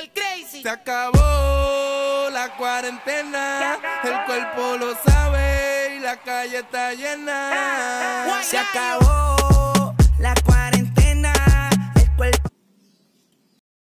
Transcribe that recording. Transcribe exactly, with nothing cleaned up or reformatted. el crazy. Se acabó la cuarentena, acabó. El cuerpo lo sabe y la calle está llena. Se acabó.